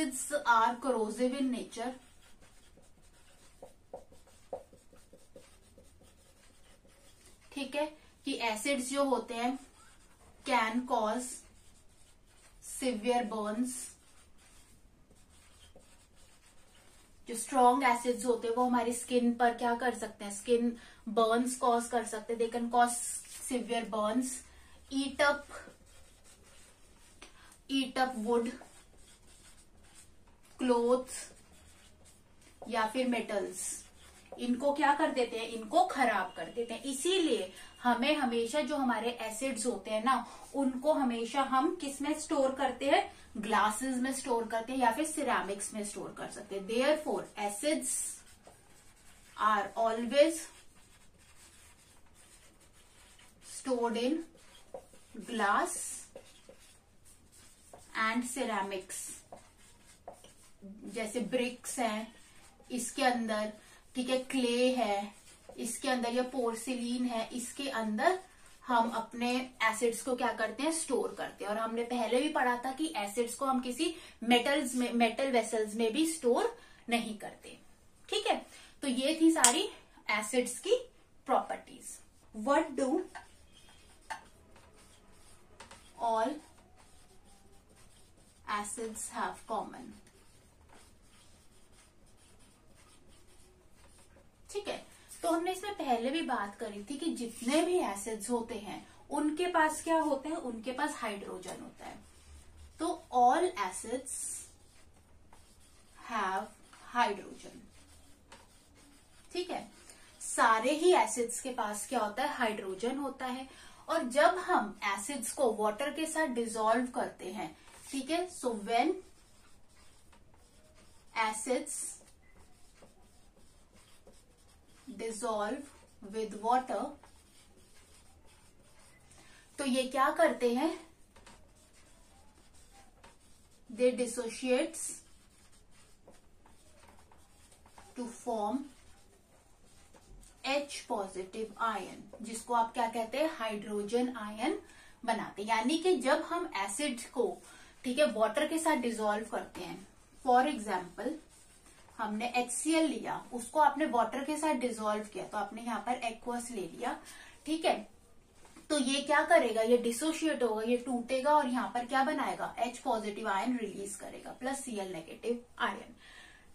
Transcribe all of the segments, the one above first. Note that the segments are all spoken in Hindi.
acids are corrosive in nature. ठीक है कि एसिड्स जो होते हैं कैन कॉज सिवियर बर्न्स. जो स्ट्रॉन्ग एसिड्स होते हैं वो हमारी स्किन पर क्या कर सकते हैं, स्किन बर्न्स कॉज कर सकते हैं. They can cause severe burns. Eat up wood, clothes या फिर मेटल्स. इनको क्या कर देते हैं, इनको खराब कर देते हैं. इसीलिए हमें हमेशा जो हमारे एसिड्स होते हैं ना, उनको हमेशा हम किस में स्टोर करते हैं, ग्लासेस में स्टोर करते हैं या फिर सिरेमिक्स में स्टोर कर सकते हैं. Therefore acids are always stored in glass and ceramics. जैसे ब्रिक्स हैं इसके अंदर, ठीक है, क्ले है इसके अंदर, या पोर्सिलीन है इसके अंदर हम अपने एसिड्स को क्या करते हैं, स्टोर करते हैं. और हमने पहले भी पढ़ा था कि एसिड्स को हम किसी मेटल्स में, मेटल वेसल्स में भी स्टोर नहीं करते. ठीक है, तो ये थी सारी एसिड्स की properties. What do all acids have common. ठीक है, तो हमने इसमें पहले भी बात करी थी कि जितने भी एसिड्स होते हैं उनके पास क्या होता है, उनके पास हाइड्रोजन होता है. तो ऑल एसिड्स हैव हाइड्रोजन. ठीक है, सारे ही एसिड्स के पास क्या होता है, हाइड्रोजन होता है. और जब हम एसिड्स को वाटर के साथ डिसॉल्व करते हैं, ठीक है, so when acids dissolve with water, तो ये क्या करते हैं, they dissociates to form H positive ion, जिसको आप क्या कहते हैं, हाइड्रोजन आयन बनाते हैं. यानी कि जब हम एसिड को, ठीक है, वाटर के साथ डिसॉल्व करते हैं, फॉर एग्जाम्पल हमने HCl लिया, उसको आपने वाटर के साथ डिसॉल्व किया, तो आपने यहाँ पर एक्वस ले लिया. ठीक है, तो ये क्या करेगा, ये डिसोशिएट होगा, ये टूटेगा और यहाँ पर क्या बनाएगा, H पॉजिटिव आयन रिलीज करेगा प्लस Cl नेगेटिव आयन.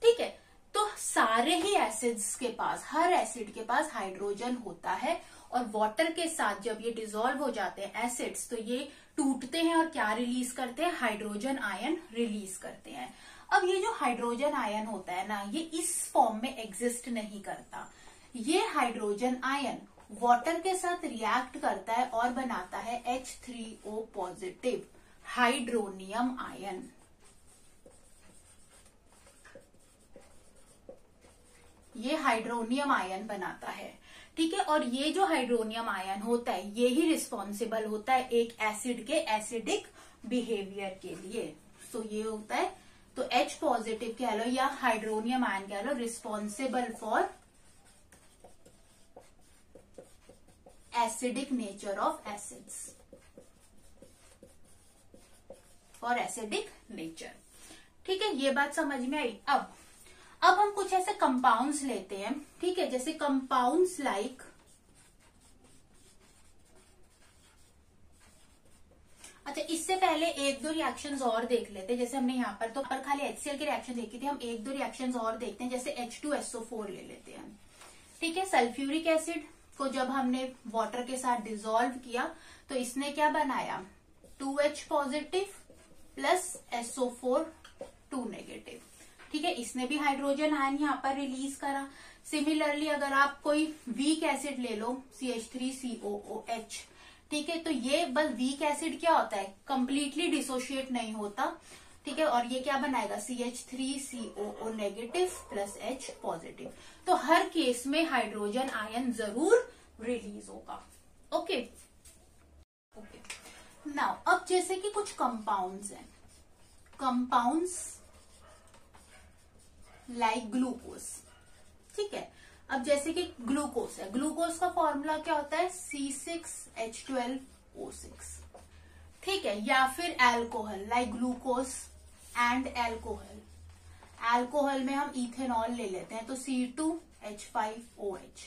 ठीक है, तो सारे ही एसिड्स के पास, हर एसिड के पास हाइड्रोजन होता है. और वाटर के साथ जब ये डिसॉल्व हो जाते हैं एसिड्स, तो ये टूटते हैं और क्या रिलीज करते हैं, हाइड्रोजन आयन रिलीज करते हैं. अब ये जो हाइड्रोजन आयन होता है ना, ये इस फॉर्म में एग्जिस्ट नहीं करता. ये हाइड्रोजन आयन वाटर के साथ रिएक्ट करता है और बनाता है H3O पॉजिटिव हाइड्रोनियम आयन. ये हाइड्रोनियम आयन बनाता है. ठीक है, और ये जो हाइड्रोनियम आयन होता है, ये ही रिस्पॉन्सिबल होता है एक एसिड के एसिडिक बिहेवियर के लिए. सो ये होता है, तो H पॉजिटिव कह लो या हाइड्रोनियम आयन कह लो, responsible for acidic nature of acids, for acidic nature. ठीक है, ये बात समझ में आई. अब हम कुछ ऐसे कंपाउंड्स लेते हैं. ठीक है, जैसे कंपाउंड्स लाइक, अच्छा इससे पहले एक दो रिएक्शंस और देख लेते हैं. जैसे हमने यहाँ पर तो खाली HCl की रिएक्शन देखी थी, हम एक दो रिएक्शंस और देखते हैं. जैसे H2SO4 ले लेते हैं. ठीक है, सल्फ्यूरिक एसिड को जब हमने वाटर के साथ डिसॉल्व किया तो इसने क्या बनाया, 2H positive plus SO4 2 negative. ठीक है, इसने भी हाइड्रोजन आयन यहाँ पर रिलीज करा. सिमिलरली अगर आप कोई वीक एसिड ले लो, CH3COOH, ठीक है, तो ये बस वीक एसिड क्या होता है, कंप्लीटली डिसोशिएट नहीं होता. ठीक है, और ये क्या बनाएगा, CH3COO negative plus H positive. तो हर केस में हाइड्रोजन आयन जरूर रिलीज होगा. ओके ओके, नाउ अब जैसे कि कुछ कंपाउंड्स हैं, कंपाउंड्स लाइक ग्लूकोज. ठीक है, अब जैसे कि ग्लूकोज है, ग्लूकोज का फॉर्मूला क्या होता है, C6H12O6. ठीक है, या फिर alcohol like glucose and alcohol, alcohol में हम इथेनॉल ले लेते हैं तो C2H5OH।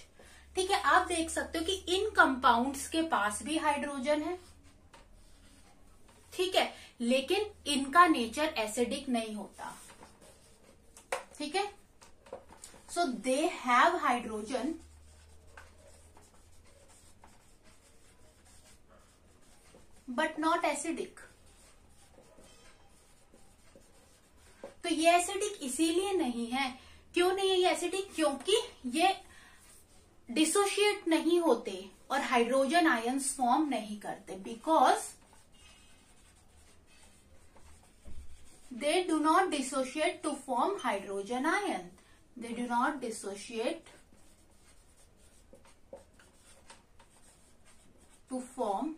ठीक है, आप देख सकते हो कि इन कंपाउंड्स के पास भी हाइड्रोजन है, ठीक है, लेकिन इनका नेचर एसिडिक नहीं होता। ठीक है, so they have hydrogen but not acidic. तो ये एसिडिक इसीलिए नहीं है, क्यों नहीं है ये एसिडिक, क्योंकि ये डिसोशिएट नहीं होते और हाइड्रोजन आयंस फॉर्म नहीं करते, because they do not dissociate to form hydrogen ion, they do not dissociate to form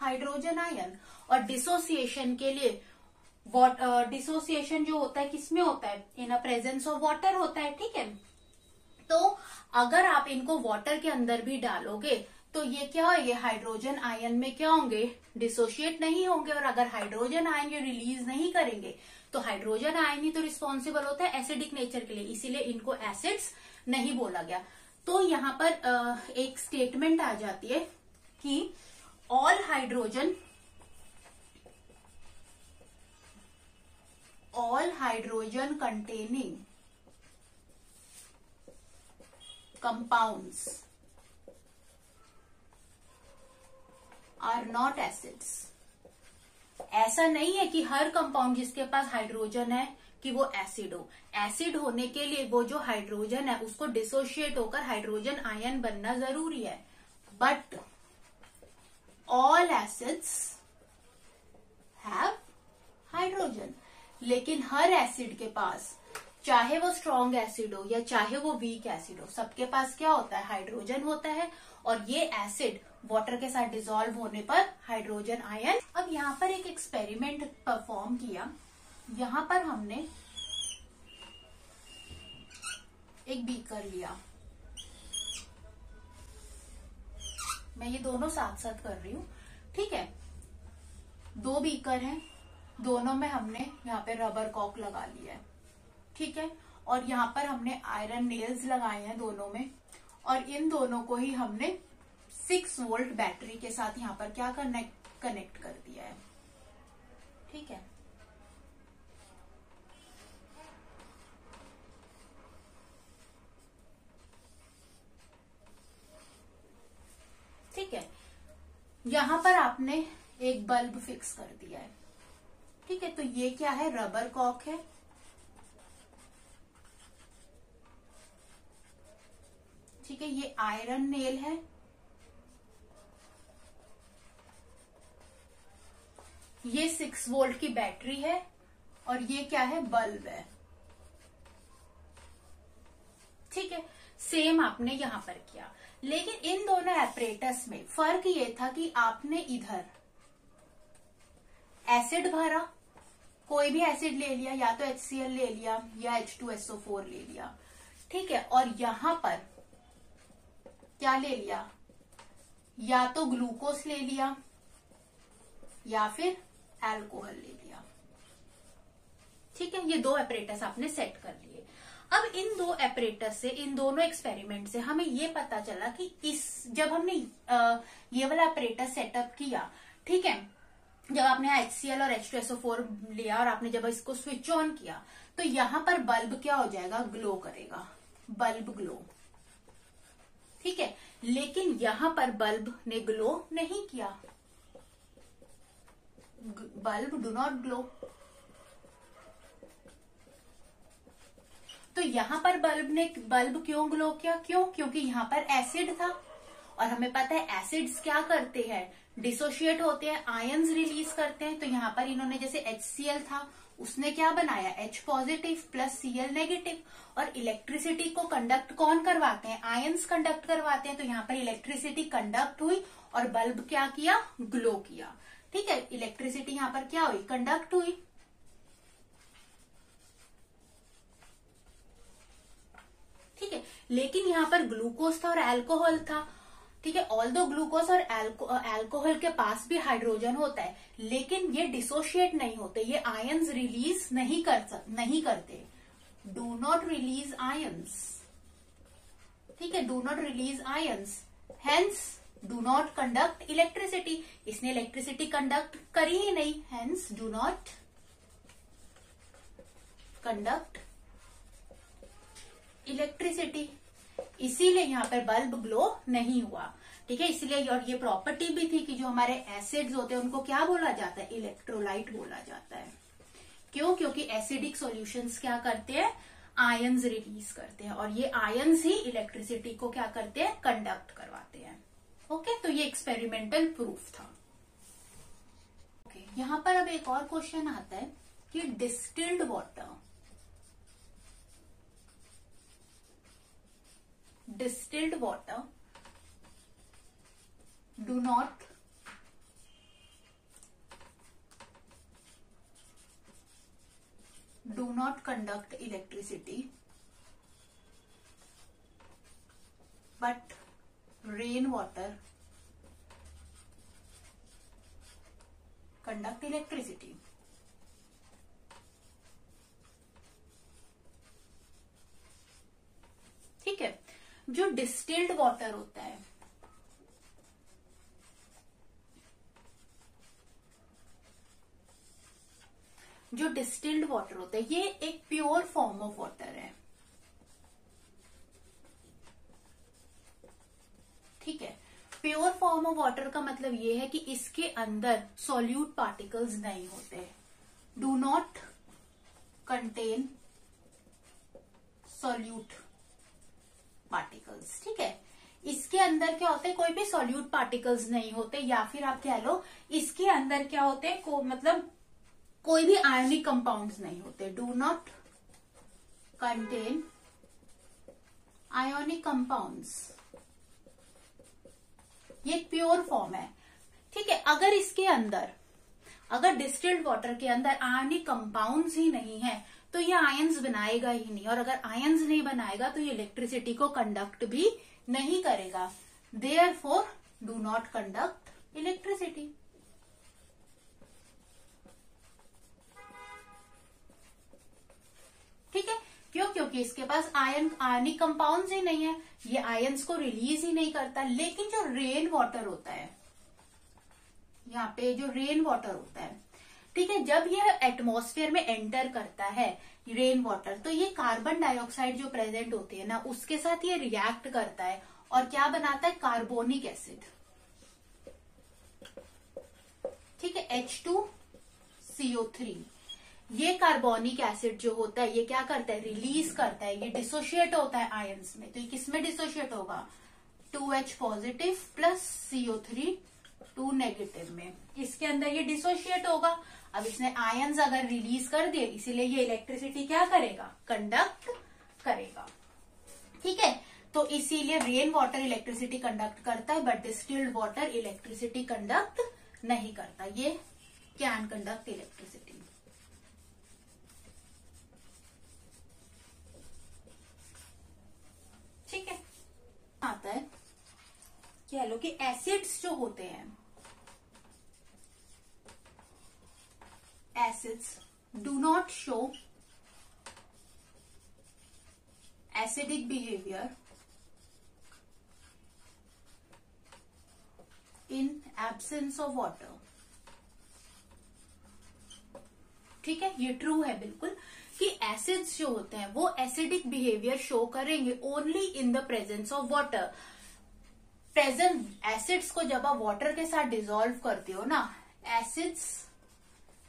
hydrogen ion. और डिसोसिएशन के लिए डिसोसिएशन जो होता है किसमें होता है, in a presence of water होता है। ठीक है, तो अगर आप इनको वाटर के अंदर भी डालोगे तो ये क्या है, ये हाइड्रोजन आयन में क्या होंगे, डिसोशिएट नहीं होंगे, और अगर हाइड्रोजन आयन ये रिलीज नहीं करेंगे तो हाइड्रोजन आयन ही तो रिस्पॉन्सिबल होता है एसिडिक नेचर के लिए, इसीलिए इनको एसिड्स नहीं बोला गया। तो यहाँ पर एक स्टेटमेंट आ जाती है कि all hydrogen containing compounds are not acids। ऐसा नहीं है कि हर कंपाउंड जिसके पास हाइड्रोजन है कि वो एसिड हो, एसिड होने के लिए वो जो हाइड्रोजन है उसको डिसोशिएट होकर हाइड्रोजन आयन बनना जरूरी है। But all acids have hydrogen, लेकिन हर एसिड के पास, चाहे वो स्ट्रॉन्ग एसिड हो या चाहे वो वीक एसिड हो, सबके पास क्या होता है, हाइड्रोजन होता है, और ये एसिड वाटर के साथ डिसॉल्व होने पर हाइड्रोजन आयन। अब यहाँ पर एक एक्सपेरिमेंट परफॉर्म किया, यहाँ पर हमने एक बीकर लिया, मैं ये दोनों साथ साथ कर रही हूँ। ठीक है, दो बीकर हैं, दोनों में हमने यहाँ पे रबर कॉक लगा लिया है। ठीक है, और यहाँ पर हमने आयरन नेल्स लगाए हैं दोनों में, और इन दोनों को ही हमने 6 वोल्ट बैटरी के साथ यहाँ पर क्या करना है, कनेक्ट कर दिया है। ठीक है, ठीक है, यहां पर आपने एक बल्ब फिक्स कर दिया है। ठीक है, तो ये क्या है, रबर कॉक है, ठीक है, ये आयरन नेल है, ये 6 वोल्ट की बैटरी है, और ये क्या है, बल्ब है। ठीक है, सेम आपने यहां पर किया, लेकिन इन दोनों एपरेटस में फर्क ये था कि आपने इधर एसिड भरा, कोई भी एसिड ले लिया, या तो HCl ले लिया या H2SO4 ले लिया, ठीक है, और यहां पर क्या ले लिया, या तो ग्लूकोज ले लिया या फिर अल्कोहल ले लिया। ठीक है, ये दो एपरेटस आपने सेट कर लिए। अब इन दो एपरेटस से, इन दोनों एक्सपेरिमेंट से हमें ये पता चला कि जब हमने ये वाला एपरेटस सेटअप किया, ठीक है, जब आपने HCl और H2SO4 लिया और आपने जब इसको स्विच ऑन किया, तो यहां पर बल्ब क्या हो जाएगा, ग्लो करेगा, बल्ब ग्लो। ठीक है, लेकिन यहां पर बल्ब ने ग्लो नहीं किया, बल्ब डू नॉट ग्लो। तो यहाँ पर बल्ब क्यों ग्लो किया, क्यों, क्योंकि यहाँ पर एसिड था, और हमें पता है एसिड्स क्या करते हैं, डिसोशिएट होते हैं, आयंस रिलीज करते हैं। तो यहाँ पर इन्होंने जैसे HCl था, उसने क्या बनाया, H positive plus Cl negative, और इलेक्ट्रिसिटी को कंडक्ट कौन करवाते हैं, आयंस कंडक्ट करवाते हैं। तो यहाँ पर इलेक्ट्रिसिटी कंडक्ट हुई और बल्ब क्या किया, ग्लो किया। ठीक है, इलेक्ट्रिसिटी यहाँ पर क्या हुई, कंडक्ट हुई, ठीक है, लेकिन यहाँ पर ग्लूकोज था और अल्कोहल था, ठीक है। ऑल्दो ग्लूकोज और अल्कोहल के पास भी हाइड्रोजन होता है, लेकिन ये डिसोशिएट नहीं होते, ये आयंस रिलीज नहीं करते। डू नॉट रिलीज आयंस, ठीक है, do not release ions, hence do not conduct electricity, इसने इलेक्ट्रिसिटी कंडक्ट करी ही नहीं, hence do not conduct electricity, इसीलिए यहाँ पर बल्ब ग्लो नहीं हुआ, ठीक है। इसलिए और ये प्रॉपर्टी भी थी कि जो हमारे एसिड्स होते हैं उनको क्या बोला जाता है, इलेक्ट्रोलाइट बोला जाता है। क्यों? क्योंकि एसिडिक सॉल्यूशंस क्या करते हैं, आयंस रिलीज करते हैं, और ये आयंस ही इलेक्ट्रिसिटी को क्या करते हैं, कंडक्ट करवाते हैं। ओके, तो ये एक्सपेरिमेंटल प्रूफ था। ओके, यहाँ पर अब एक और क्वेश्चन आता है कि distilled water, distilled water do not conduct electricity, but rain water conduct electricity. ठीक है, जो डिस्टिल्ड वाटर होता है, ये एक प्योर फॉर्म ऑफ वाटर है, ठीक है। प्योर फॉर्म ऑफ वाटर का मतलब ये है कि इसके अंदर सॉल्यूट पार्टिकल्स नहीं होते, do not contain solute particles, ठीक है। इसके अंदर क्या होते हैं, कोई भी सॉल्यूट पार्टिकल्स नहीं होते, या फिर आप कह लो इसके अंदर क्या होते हैं, मतलब कोई भी आयोनिक कंपाउंड्स नहीं होते, do not contain ionic compounds, ये प्योर फॉर्म है, ठीक है। अगर इसके अंदर, अगर डिस्टिल्ड वाटर के अंदर आयोनिक कंपाउंड्स ही नहीं है तो ये आयंस बनाएगा ही नहीं, और अगर आयंस नहीं बनाएगा तो ये इलेक्ट्रिसिटी को कंडक्ट भी नहीं करेगा। Therefore do not conduct electricity. ठीक है, क्यों? क्योंकि इसके पास आयनिक कंपाउंड्स ही नहीं है, ये आयंस को रिलीज ही नहीं करता। लेकिन जो रेन वाटर होता है, यहाँ पे जो रेन वाटर होता है, ठीक है, जब यह एटमॉस्फेयर में एंटर करता है रेन वाटर, तो ये कार्बन डाइऑक्साइड जो प्रेजेंट होती है ना, उसके साथ ये रिएक्ट करता है और क्या बनाता है, कार्बोनिक एसिड, ठीक है, H2CO3। ये कार्बोनिक एसिड जो होता है ये क्या करता है, रिलीज करता है, ये डिसोशिएट होता है आयंस में। तो ये किसमें डिसोशिएट होगा, 2H+ प्लस CO3 2- में, इसके अंदर ये डिसोशिएट होगा। अब इसने आयंस अगर रिलीज कर दिए, इसीलिए ये इलेक्ट्रिसिटी क्या करेगा, कंडक्ट करेगा, ठीक है। तो इसीलिए रेन वाटर इलेक्ट्रिसिटी कंडक्ट करता है, but distilled water electricity conduct नहीं करता, ये कैन कंडक्ट इलेक्ट्रिसिटी। ठीक है, आता है कह लो कि एसिड्स जो होते हैं, acids do not show acidic behaviour in absence of water, ठीक है। ये ट्रू है बिल्कुल कि एसिड्स जो होते हैं वो एसिडिक बिहेवियर शो करेंगे only in the presence of water. Present acids को जब आप वाटर के साथ डिसॉल्व करते हो ना, एसिड्स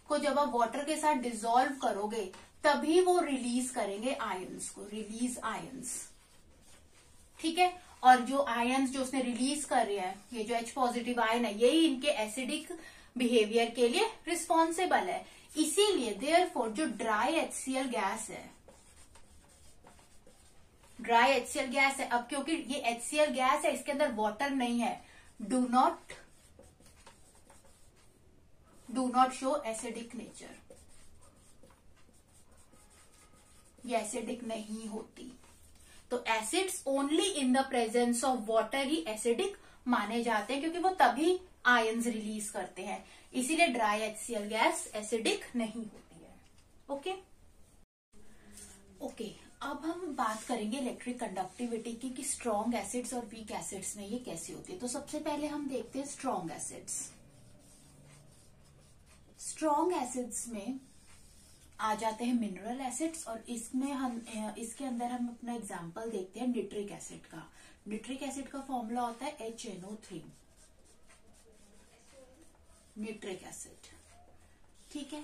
को जब आप वाटर के साथ डिसॉल्व करोगे तभी वो रिलीज करेंगे आयंस को, रिलीज आयंस, ठीक है। और जो आयंस जो उसने रिलीज कर रहे हैं, ये जो H+ आयन है, यही इनके एसिडिक बिहेवियर के लिए रिस्पॉन्सिबल है। इसीलिए देयरफॉर जो ड्राई HCl गैस है, ड्राई HCl गैस है, अब क्योंकि ये HCl गैस है, इसके अंदर वाटर नहीं है, do not show acidic nature, ये एसिडिक नहीं होती। तो acids only in the presence of water ही एसिडिक माने जाते हैं क्योंकि वो तभी आयंस रिलीज करते हैं, इसीलिए ड्राई HCl गैस एसिडिक नहीं होती है। ओके ओके, अब हम बात करेंगे इलेक्ट्रिक कंडक्टिविटी की कि स्ट्रॉन्ग एसिड्स और वीक एसिड्स में ये कैसी होती है। तो सबसे पहले हम देखते हैं स्ट्रॉन्ग एसिड्स। स्ट्रॉन्ग एसिड्स में आ जाते हैं मिनरल एसिड्स और इसमें हम इसके अंदर हम अपना एग्जांपल देखते हैं नाइट्रिक एसिड का। नाइट्रिक एसिड का फॉर्मूला होता है HNO3, नाइट्रिक एसिड, ठीक है।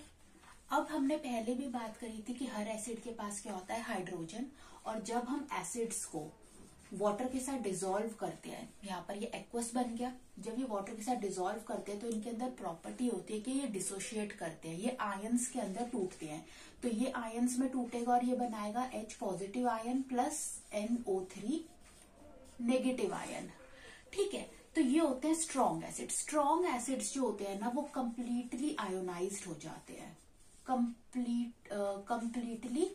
अब हमने पहले भी बात करी थी कि हर एसिड के पास क्या होता है, हाइड्रोजन। और जब हम एसिड्स को वाटर के साथ डिसॉल्व करते हैं, यहाँ पर ये एक्वस बन गया, जब ये वाटर के साथ डिसॉल्व करते हैं तो इनके अंदर प्रॉपर्टी होती है कि ये डिसोशिएट करते हैं, ये आयंस के अंदर टूटते हैं। तो ये आयंस में टूटेगा और ये बनाएगा H positive ion plus NO3 negative ion, ठीक है। तो ये होते हैं स्ट्रॉन्ग एसिड। स्ट्रॉन्ग एसिड्स जो होते हैं ना वो कंप्लीटली आयोनाइज्ड हो जाते हैं, कंप्लीटली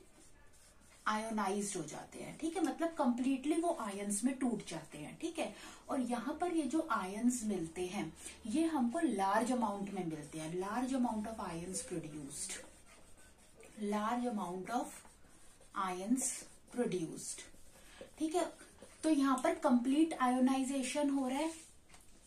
आयोनाइज्ड हो जाते हैं, ठीक है, मतलब कंप्लीटली वो आयंस में टूट जाते हैं, ठीक है। और यहाँ पर ये जो आयंस मिलते हैं ये हमको लार्ज अमाउंट में मिलते हैं, large amount of ions produced, large amount of ions produced, ठीक है। तो यहाँ पर कंप्लीट आयोनाइजेशन हो रहा है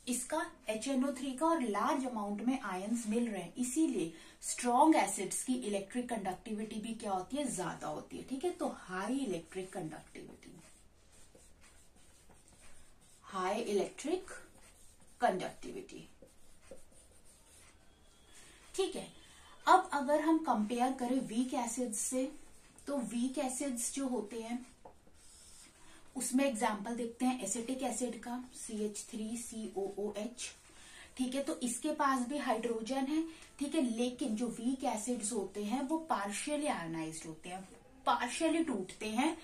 इसका HNO3 का और लार्ज अमाउंट में आयंस मिल रहे हैं, इसीलिए स्ट्रॉन्ग एसिड्स की इलेक्ट्रिक कंडक्टिविटी भी क्या होती है, ज्यादा होती है, ठीक है। तो high electric conductivity, high electric conductivity, ठीक है। अब अगर हम कंपेयर करें वीक एसिड्स से, तो वीक एसिड्स जो होते हैं उसमें एग्जाम्पल देखते हैं एसिटिक एसिड का, CH3COOH, ठीक है। तो इसके पास भी हाइड्रोजन है, ठीक है, लेकिन जो वीक एसिड्स होते हैं वो पार्शियली आयोनाइज्ड होते हैं, पार्शियली टूटते हैं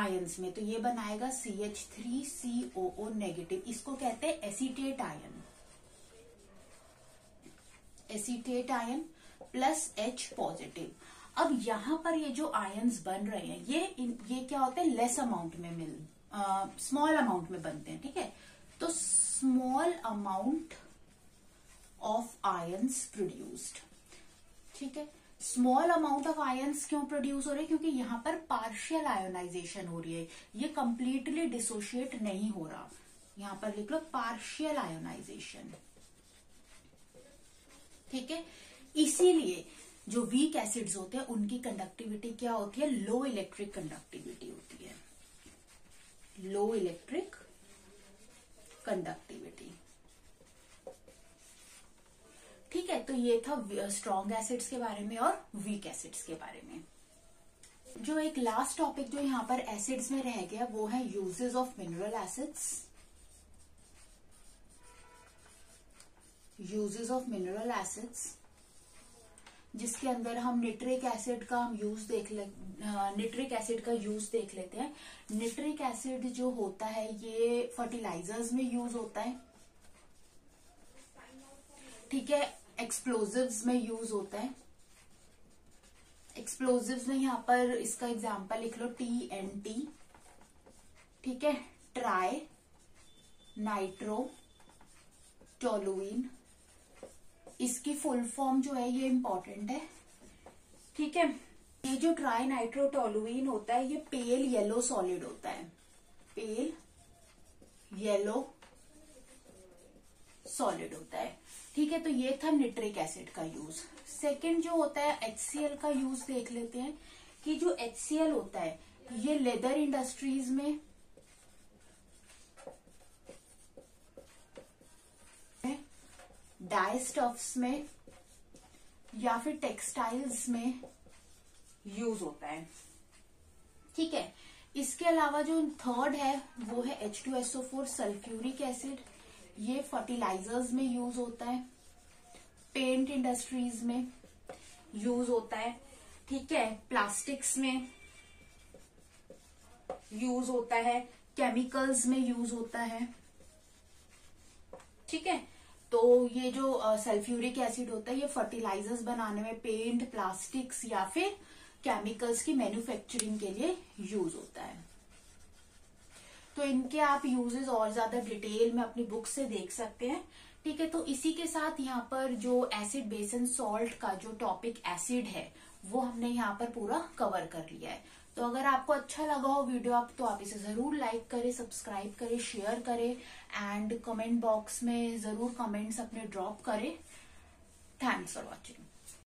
आयंस में। तो ये बनाएगा CH3COO नेगेटिव, इसको कहते हैं acetate ion, acetate ion plus H positive. अब यहाँ पर ये जो आयंस बन रहे हैं ये क्या होते हैं, लेस अमाउंट में स्मॉल अमाउंट में बनते हैं, ठीक है। तो small amount of ions produced, ठीक है। स्मॉल अमाउंट ऑफ आयंस क्यों प्रोड्यूस हो रहे हैं, क्योंकि यहाँ पर पार्शियल आयोनाइजेशन हो रही है, ये कंप्लीटली डिसोशिएट नहीं हो रहा। यहाँ पर लिख लो पार्शियल आयोनाइजेशन, ठीक है। इसीलिए जो वीक एसिड्स होते हैं उनकी कंडक्टिविटी क्या होती है, लो इलेक्ट्रिक कंडक्टिविटी होती है, लो इलेक्ट्रिक कंडक्टिविटी, ठीक है। तो ये था स्ट्रॉन्ग एसिड्स के बारे में और वीक एसिड्स के बारे में। जो एक लास्ट टॉपिक जो यहाँ पर एसिड्स में रह गया वो है uses of mineral acids, uses of mineral acids, जिसके अंदर हम नाइट्रिक एसिड का यूज देख लेते हैं। नाइट्रिक एसिड जो होता है ये फर्टिलाइजर्स में यूज होता है, ठीक है, एक्सप्लोजिव्स में यूज होता है। एक्सप्लोजिव्स में यहाँ पर इसका एग्जांपल लिख लो TNT, ठीक है, ट्राई नाइट्रो टोलुइन, इसकी फुल फॉर्म जो है ये इम्पोर्टेंट है, ठीक है। ये जो ट्राई नाइट्रो टोलुइन होता है ये पेल येलो सॉलिड होता है, पेल येलो सॉलिड होता है, ठीक है। तो ये था नाइट्रिक एसिड का यूज। सेकंड जो होता है HCl का यूज देख लेते हैं कि जो HCl होता है ये लेदर इंडस्ट्रीज में, डाई स्टफ्स में या फिर टेक्सटाइल्स में यूज होता है, ठीक है। इसके अलावा जो थर्ड है वो है H2SO4 सल्फ्यूरिक एसिड, ये फर्टिलाइजर्स में यूज होता है, पेंट इंडस्ट्रीज में यूज होता है, ठीक है, प्लास्टिक्स में यूज होता है, केमिकल्स में यूज होता है, ठीक है। तो ये जो सल्फ्यूरिक एसिड होता है ये फर्टिलाइजर्स बनाने में, पेंट, प्लास्टिक्स या फिर केमिकल्स की मैन्युफैक्चरिंग के लिए यूज होता है। तो इनके आप यूजेस और ज्यादा डिटेल में अपनी बुक से देख सकते हैं। ठीक है, तो इसी के साथ यहाँ पर जो एसिड बेस एंड सॉल्ट का जो टॉपिक एसिड है वो हमने यहाँ पर पूरा कवर कर लिया है। तो अगर आपको अच्छा लगा हो वीडियो आप इसे जरूर लाइक करें, सब्सक्राइब करें, शेयर करें एंड कमेंट बॉक्स में जरूर कमेंट्स अपने ड्रॉप करें। Thanks for watching.